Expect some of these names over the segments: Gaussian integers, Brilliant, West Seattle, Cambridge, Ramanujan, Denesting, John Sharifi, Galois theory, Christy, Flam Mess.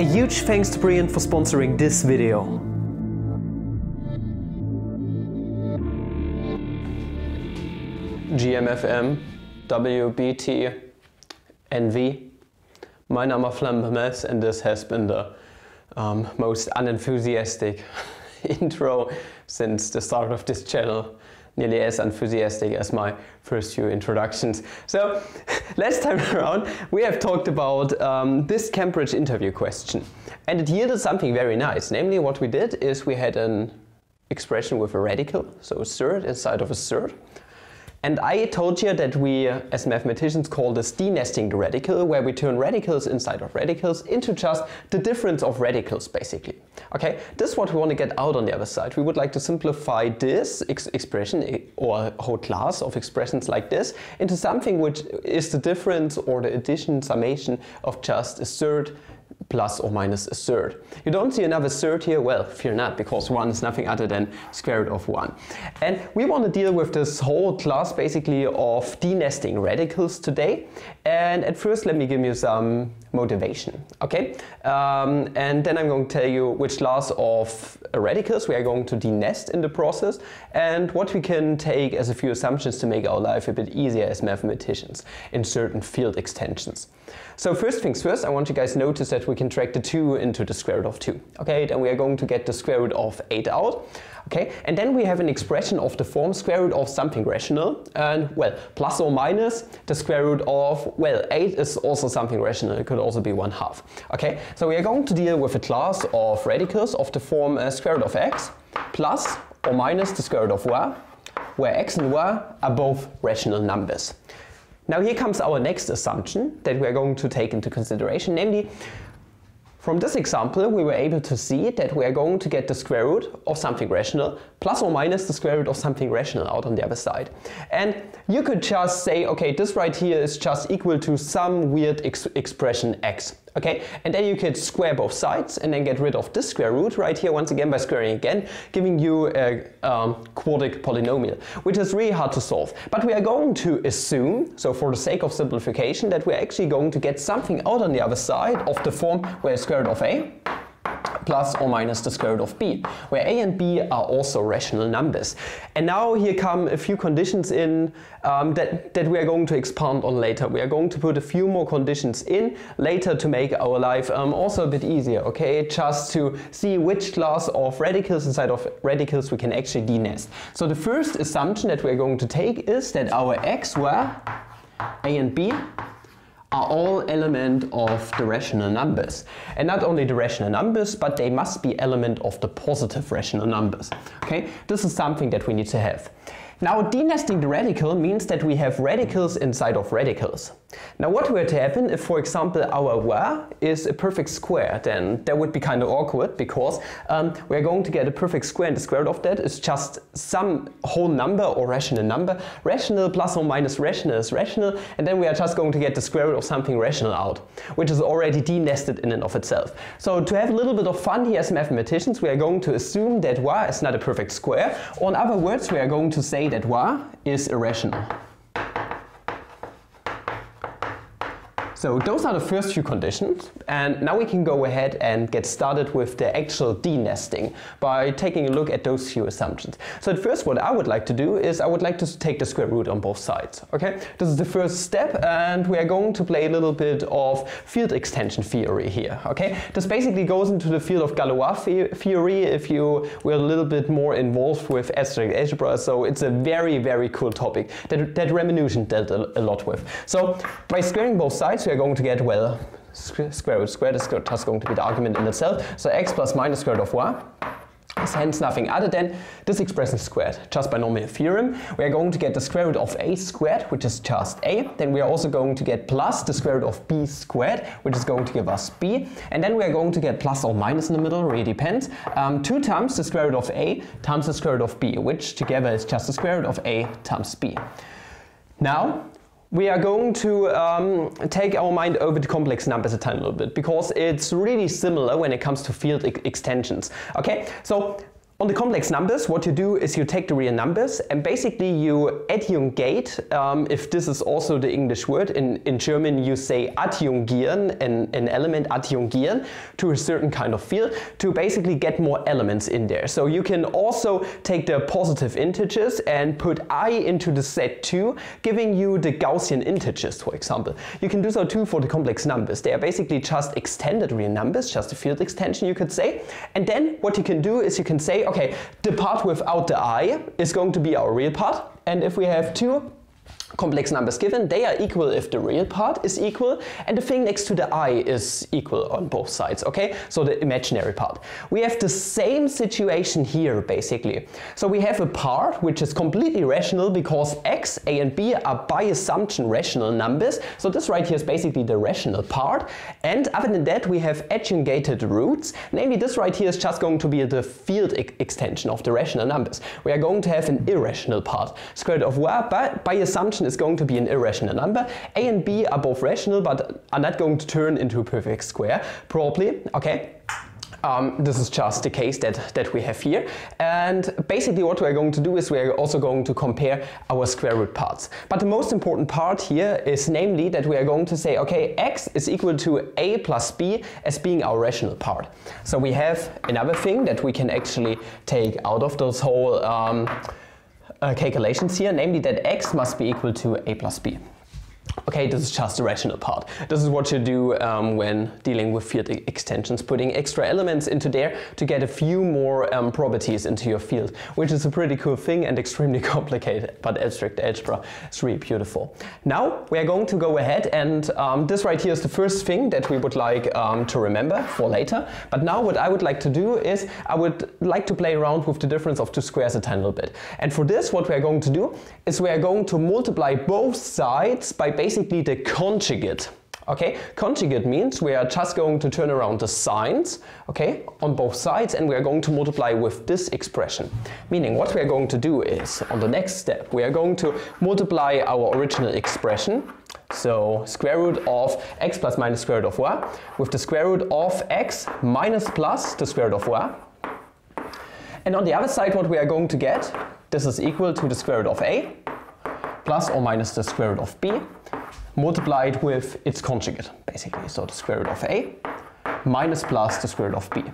A huge thanks to Brilliant for sponsoring this video. GMFM, WBT, NV. My name is Flam Mess, and this has been the most unenthusiastic intro since the start of this channel. Nearly as enthusiastic as my first few introductions. So last time around we have talked about this Cambridge interview question, and it yielded something very nice. Namely, what we did is we had an expression with a radical, so a third inside of a third. And I told you that we, as mathematicians, call this denesting the radical, where we turn radicals inside of radicals into just the difference of radicals, basically. Okay, this is what we want to get out on the other side. We would like to simplify this expression, or whole class of expressions like this, into something which is the difference or the addition, summation of just a third plus or minus a third. You don't see another third here? Well, fear not, because 1 is nothing other than square root of 1. And we want to deal with this whole class basically of denesting radicals today. And at first let me give you some motivation, okay? And then I'm going to tell you which class of radicals we are going to denest in the process, and what we can take as a few assumptions to make our life a bit easier as mathematicians in certain field extensions. So first things first, I want you guys to notice that we can track the 2 into the square root of 2. Okay, then we are going to get the square root of 8 out. Okay, and then we have an expression of the form square root of something rational, and well, plus or minus the square root of, well, 8 is also something rational, it could also be 1/2. Okay, so we are going to deal with a class of radicals of the form square root of x plus or minus the square root of y, where x and y are both rational numbers. Now here comes our next assumption that we are going to take into consideration, namely, from this example we were able to see that we are going to get the square root of something rational plus or minus the square root of something rational out on the other side. And you could just say, okay, this right here is just equal to some weird expression x. Okay, and then you could square both sides and then get rid of this square root right here once again by squaring again, giving you a quadratic polynomial, which is really hard to solve. But we are going to assume, so for the sake of simplification, that we're actually going to get something out on the other side of the form where square root of a plus or minus the square root of b, where a and b are also rational numbers. And now here come a few conditions in that we are going to expand on later. We are going to put a few more conditions in later to make our life also a bit easier, okay? Just to see which class of radicals inside of radicals we can actually denest. So the first assumption that we are going to take is that our x, y, a and b are all element of the rational numbers. And not only the rational numbers, but they must be element of the positive rational numbers. Okay, this is something that we need to have. Now, denesting the radical means that we have radicals inside of radicals. Now, what were to happen if, for example, our y is a perfect square? Then that would be kind of awkward, because we're going to get a perfect square, and the square root of that is just some whole number or rational number. Rational plus or minus rational is rational, and then we are just going to get the square root of something rational out, which is already denested in and of itself. So to have a little bit of fun here as mathematicians, we are going to assume that y is not a perfect square, or in other words, we are going to say that y is irrational. So those are the first few conditions, and now we can go ahead and get started with the actual denesting by taking a look at those few assumptions. So at first what I would like to do is I would like to take the square root on both sides. Okay, this is the first step, and we are going to play a little bit of field extension theory here. Okay, this basically goes into the field of Galois theory if you were a little bit more involved with abstract algebra, so it's a very, very cool topic that Ramanujan dealt a lot with. So by squaring both sides, we are going to get, well, square root squared is just going to be the argument in itself. So x plus minus square root of y is hence nothing other than this expression squared, just binomial theorem. We are going to get the square root of a squared, which is just a. Then we are also going to get plus the square root of b squared, which is going to give us b. And then we are going to get plus or minus in the middle, really depends. 2 times the square root of a times the square root of b, which together is just the square root of a times b. Now, we are going to take our mind over the complex numbers a tiny little bit, because it's really similar when it comes to field extensions. Okay, so On the complex numbers, what you do is you take the real numbers and basically you adjungate, if this is also the English word, in German you say adjungieren, an element adjungieren to a certain kind of field to basically get more elements in there. So you can also take the positive integers and put I into the set 2, giving you the Gaussian integers, for example. You can do so too for the complex numbers. They are basically just extended real numbers, just a field extension you could say. And then what you can do is you can say, okay, the part without the I is going to be our real part, and if we have two complex numbers given, they are equal if the real part is equal and the thing next to the I is equal on both sides, okay? So the imaginary part. We have the same situation here basically. So we have a part which is completely rational because x, a and b are by assumption rational numbers. So this right here is basically the rational part, and other than that we have adjungated roots, namely this right here is just going to be the field extension of the rational numbers. We are going to have an irrational part. Square root of y by assumption is going to be an irrational number. A and B are both rational but are not going to turn into a perfect square, probably, okay? This is just the case that we have here, and basically what we're going to do is we're also going to compare our square root parts. But the most important part here is namely that we are going to say, okay, x is equal to a plus b as being our rational part. So we have another thing that we can actually take out of those whole calculations here, namely that x must be equal to a plus b. Okay, this is just the rational part. This is what you do when dealing with field extensions, putting extra elements into there to get a few more properties into your field, which is a pretty cool thing and extremely complicated, but abstract algebra is really beautiful. Now we are going to go ahead and this right here is the first thing that we would like to remember for later, but now what I would like to do is I would like to play around with the difference of two squares a tiny little bit. And for this what we are going to do is we are going to multiply both sides by basically the conjugate. Okay, conjugate means we are just going to turn around the signs, okay, on both sides, and we are going to multiply with this expression. Meaning what we are going to do is, on the next step, we are going to multiply our original expression, so square root of x plus minus square root of y, with the square root of x minus plus the square root of y. And on the other side what we are going to get, this is equal to the square root of a, plus or minus the square root of b, multiplied with its conjugate, basically. So the square root of a minus plus the square root of b.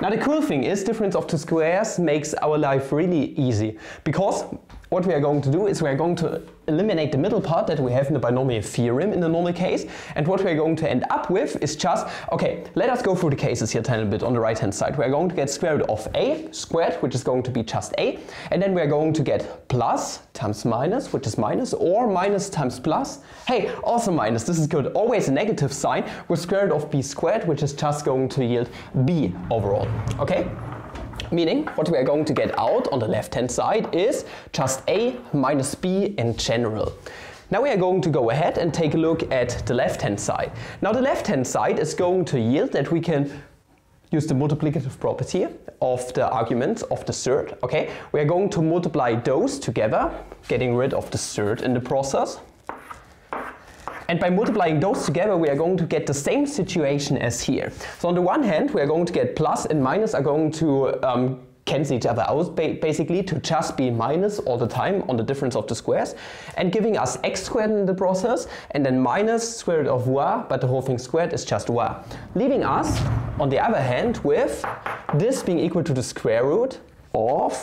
Now the cool thing is, difference of two squares makes our life really easy, because what we are going to do is we are going to eliminate the middle part that we have in the binomial theorem in the normal case, and what we are going to end up with is just, okay, let us go through the cases here a tiny bit on the right hand side. We are going to get square root of a squared, which is going to be just a, and then we are going to get plus times minus, which is minus, or minus times plus, hey, also minus, this is good, always a negative sign, with square root of b squared, which is just going to yield b overall, okay? Meaning, what we are going to get out on the left-hand side is just a minus b in general. Now we are going to go ahead and take a look at the left-hand side. Now the left-hand side is going to yield that we can use the multiplicative property of the arguments of the third, okay? We are going to multiply those together, getting rid of the third in the process. And by multiplying those together, we are going to get the same situation as here. So on the one hand, we are going to get plus and minus are going to cancel each other out, basically, to just be minus all the time on the difference of the squares, and giving us x squared in the process, and then minus square root of y, but the whole thing squared is just y. Leaving us, on the other hand, with this being equal to the square root of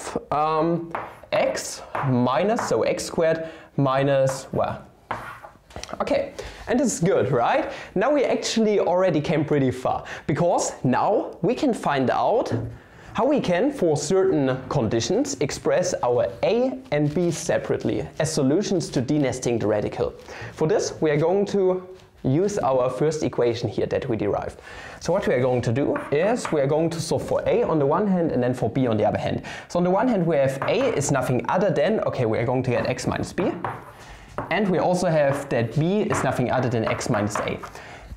x minus, so x squared minus y. Okay, and this is good, right? Now we actually already came pretty far, because now we can find out how we can, for certain conditions, express our a and b separately as solutions to denesting the radical. For this, we are going to use our first equation here that we derived. So what we are going to do is we are going to solve for a on the one hand and then for b on the other hand. So on the one hand we have a is nothing other than, okay, we are going to get x minus b. And we also have that b is nothing other than x minus a.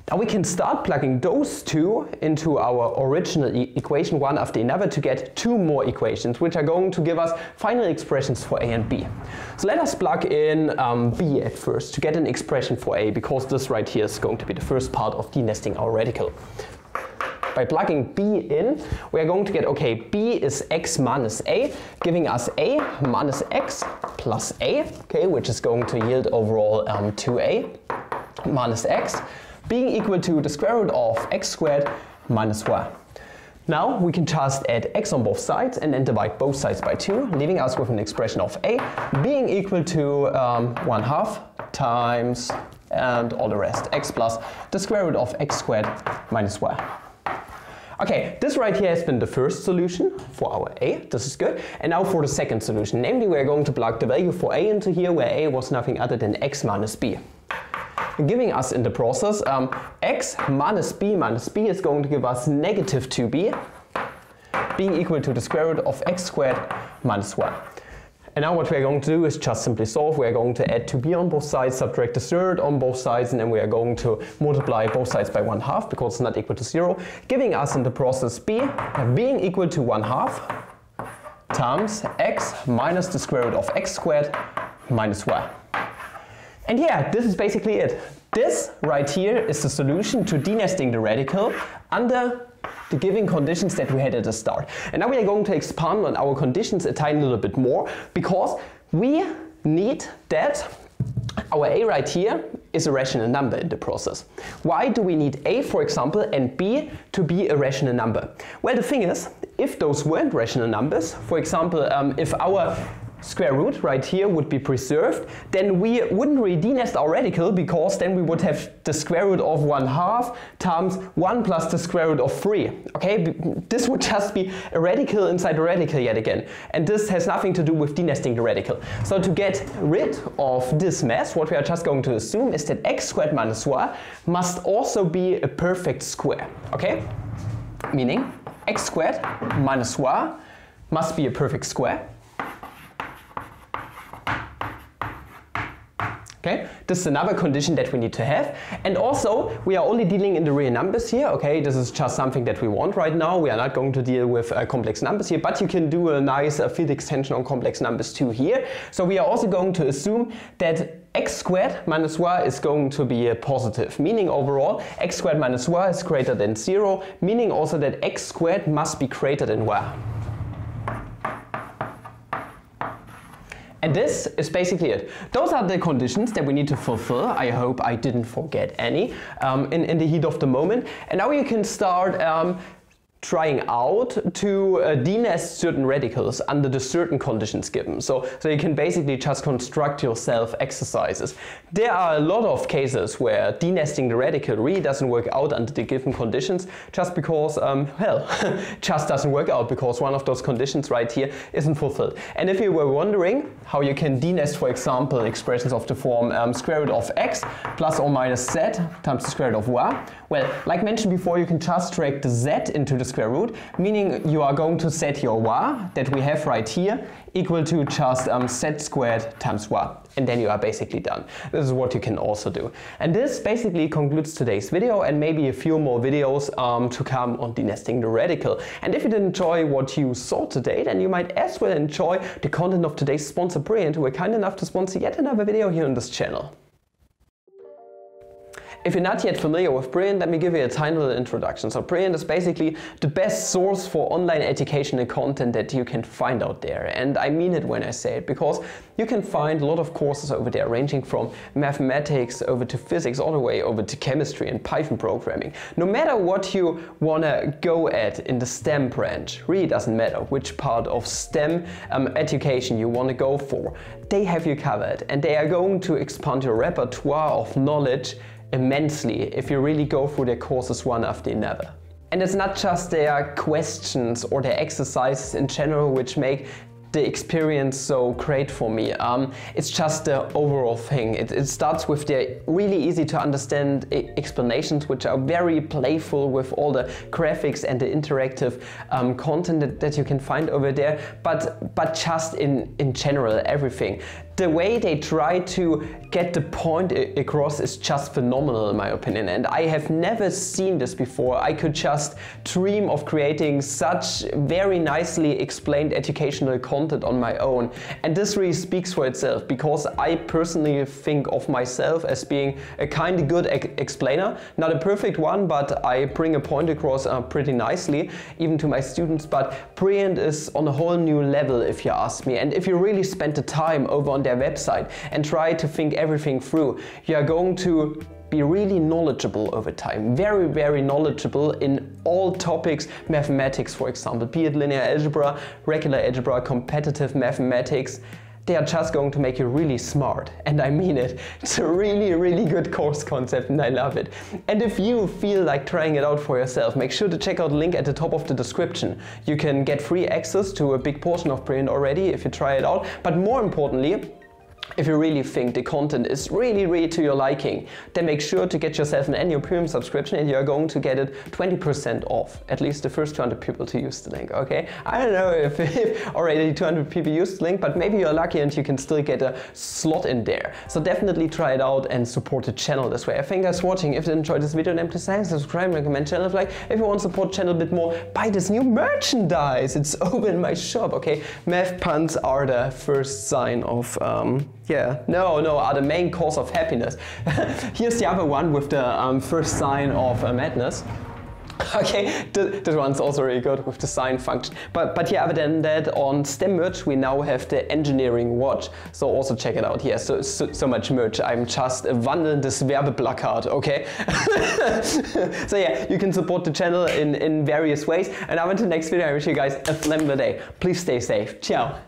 Now we can start plugging those two into our original equation one after another to get two more equations, which are going to give us final expressions for a and b. So let us plug in b at first to get an expression for a, because this right here is going to be the first part of denesting our radical. By plugging b in, we are going to get, okay, b is x minus a, giving us a minus x plus a, okay, which is going to yield overall 2a minus x, being equal to the square root of x squared minus y. Now we can just add x on both sides and then divide both sides by 2, leaving us with an expression of a being equal to 1/2 times and all the rest, x plus the square root of x squared minus y. Okay, this right here has been the first solution for our a, this is good. And now for the second solution, namely we are going to plug the value for a into here, where a was nothing other than x minus b, giving us in the process x minus b is going to give us negative 2b being equal to the square root of x squared minus y. And now what we are going to do is just simply solve. We are going to add 2b on both sides, subtract the third on both sides, and then we are going to multiply both sides by 1/2 because it's not equal to 0, giving us in the process b being equal to 1/2 times x minus the square root of x squared minus y. And yeah, this is basically it. This right here is the solution to denesting the radical under the given conditions that we had at the start. And now we are going to expand on our conditions a tiny little bit more, because we need that our a right here is a rational number in the process. Why do we need a, for example, and b to be a rational number? Well, the thing is, if those weren't rational numbers, for example, if our square root right here would be preserved, then we wouldn't really denest our radical, because then we would have the square root of 1/2 times 1 plus the square root of 3. Okay, this would just be a radical inside a radical yet again, and this has nothing to do with denesting the radical. So to get rid of this mess, what we are just going to assume is that x squared minus y must also be a perfect square. Okay, meaning x squared minus y must be a perfect square. Okay, this is another condition that we need to have. And also, we are only dealing in the real numbers here, okay? This is just something that we want right now. We are not going to deal with complex numbers here, but you can do a nice field extension on complex numbers too here. So we are also going to assume that x squared minus y is going to be positive, meaning overall x squared minus y is greater than 0, meaning also that x squared must be greater than y. And this is basically it. Those are the conditions that we need to fulfill. I hope I didn't forget any in the heat of the moment. And now you can start trying out to denest certain radicals under the certain conditions given. So you can basically just construct yourself exercises. There are a lot of cases where denesting the radical really doesn't work out under the given conditions, just because, well, just doesn't work out because one of those conditions right here isn't fulfilled. And if you were wondering how you can denest, for example, expressions of the form square root of x plus or minus z times the square root of y, well, like mentioned before, you can just drag the z into the square root, meaning you are going to set your y that we have right here equal to just z squared times y, and then you are basically done. This is what you can also do. And this basically concludes today's video, and maybe a few more videos to come on denesting the radical. And if you did enjoy what you saw today, then you might as well enjoy the content of today's sponsor Brilliant, who were kind enough to sponsor yet another video here on this channel. If you're not yet familiar with Brilliant, let me give you a tiny little introduction. So Brilliant is basically the best source for online educational content that you can find out there. And I mean it when I say it, because you can find a lot of courses over there, ranging from mathematics over to physics, all the way over to chemistry and Python programming. No matter what you wanna go at in the STEM branch, really doesn't matter which part of STEM education you wanna go for, they have you covered, and they are going to expand your repertoire of knowledge immensely if you really go through their courses one after another. And it's not just their questions or their exercises in general which make the experience so great for me. It's just the overall thing. It starts with their really easy to understand explanations, which are very playful with all the graphics and the interactive content that you can find over there, but just in general everything. the way they try to get the point across is just phenomenal in my opinion, and I have never seen this before. I could just dream of creating such very nicely explained educational content on my own, and this really speaks for itself because I personally think of myself as being a kind of good explainer, not a perfect one, but I bring a point across pretty nicely even to my students. But Brilliant is on a whole new level if you ask me, and if you really spend the time over on their website and try to think everything through, you are going to be really knowledgeable over time, very, very knowledgeable in all topics, mathematics for example, be it linear algebra, regular algebra, competitive mathematics. They are just going to make you really smart, and I mean it. It's a really, really good course concept and I love it. And if you feel like trying it out for yourself, make sure to check out the link at the top of the description. You can get free access to a big portion of Brilliant already if you try it out, but more importantly, if you really think the content is really, really to your liking, then make sure to get yourself an annual premium subscription and you're going to get it 20% off. At least the first 200 people to use the link, okay? I don't know if already 200 people used the link, but maybe you're lucky and you can still get a slot in there. So definitely try it out and support the channel this way. I thank you guys for watching. If you enjoyed this video, then please like, subscribe, recommend channel, like. If you want to support the channel a bit more, buy this new merchandise. It's over in my shop, okay? Math puns are the first sign of, are the main cause of happiness. Here's the other one with the first sign of madness. Okay, this one's also really good with the sign function. But yeah, other than that, on STEM merch, we now have the engineering watch. So also check it out. Yeah, so much merch. I'm just a wandelndes Werbeplakat, okay? So yeah, you can support the channel in various ways. And now until next video, I wish you guys a splendid day. Please stay safe. Ciao.